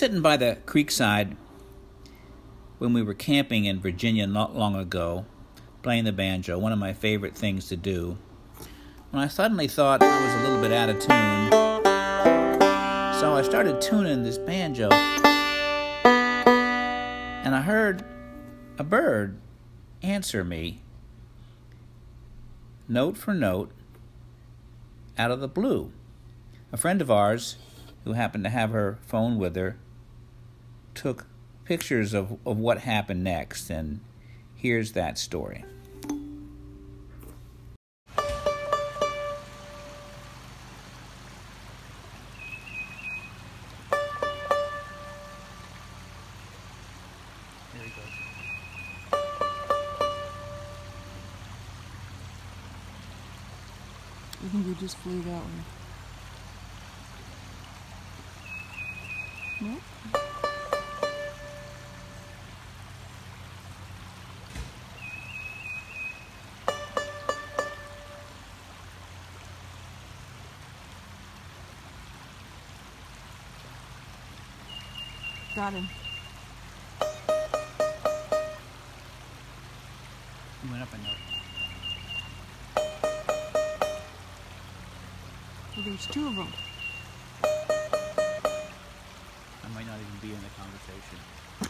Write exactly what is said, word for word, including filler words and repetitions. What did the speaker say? sitting by the creekside when we were camping in Virginia not long ago, playing the banjo, one of my favorite things to do, when I suddenly thought I was a little bit out of tune. So I started tuning this banjo, and I heard a bird answer me, note for note, out of the blue. A friend of ours, who happened to have her phone with her, took pictures of, of what happened next, and here's that story. I think we just flew that one. No? Got him. He went up and up. There's two of them. I might not even be in the conversation.